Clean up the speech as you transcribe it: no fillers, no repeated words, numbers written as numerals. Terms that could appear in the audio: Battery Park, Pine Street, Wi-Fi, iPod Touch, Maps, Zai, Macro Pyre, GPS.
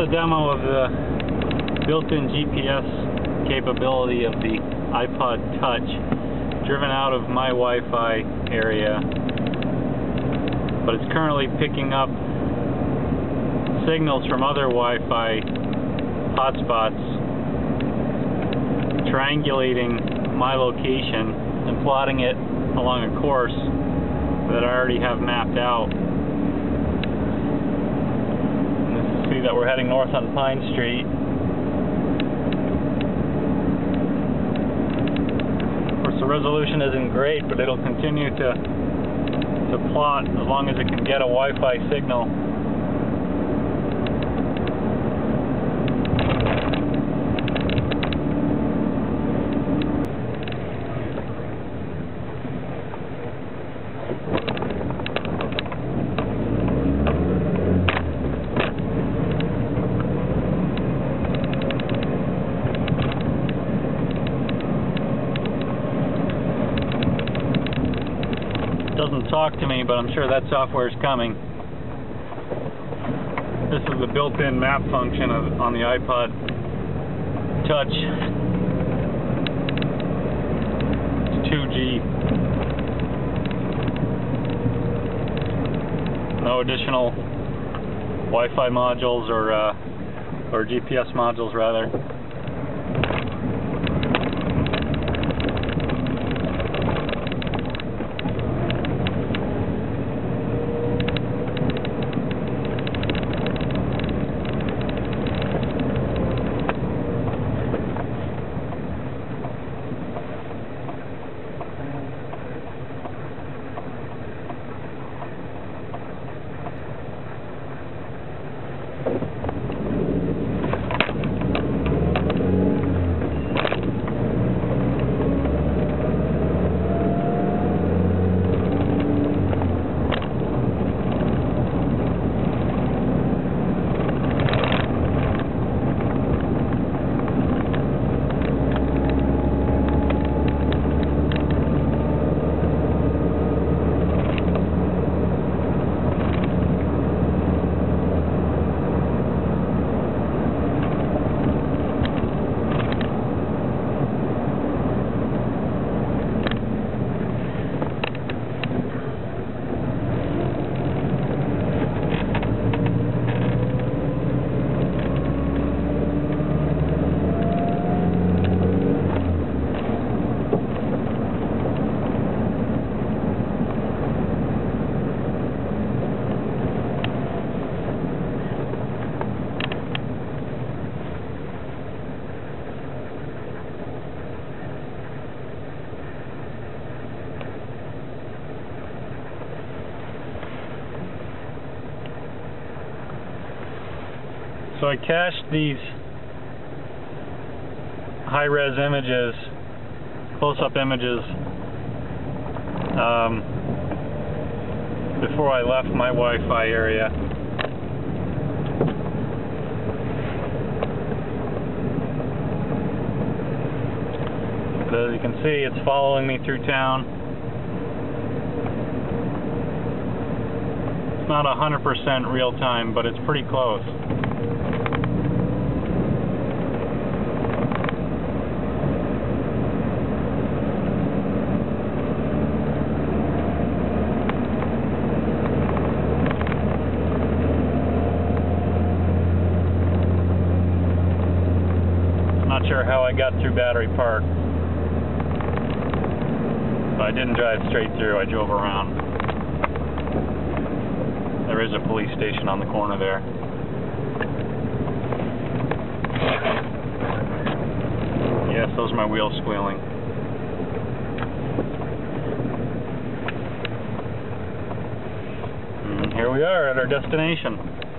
a demo of the built-in GPS capability of the iPod Touch, driven out of my Wi-Fi area, but it's currently picking up signals from other Wi-Fi hotspots, triangulating my location and plotting it along a course that I already have mapped out. See that we're heading north on Pine Street. Of course, the resolution isn't great, but it'll continue to plot as long as it can get a Wi-Fi signal. Doesn't talk to me, but I'm sure that software is coming. This is the built-in map function on the iPod Touch. It's 2G. No additional Wi-Fi modules or GPS modules, rather. So I cached these high-res images, close-up images, before I left my Wi-Fi area. But as you can see, it's following me through town. It's not 100% real-time, but it's pretty close. Not sure how I got through Battery Park, but I didn't drive straight through, I drove around. There is a police station on the corner there. Yes, those are my wheels squealing. And here we are at our destination.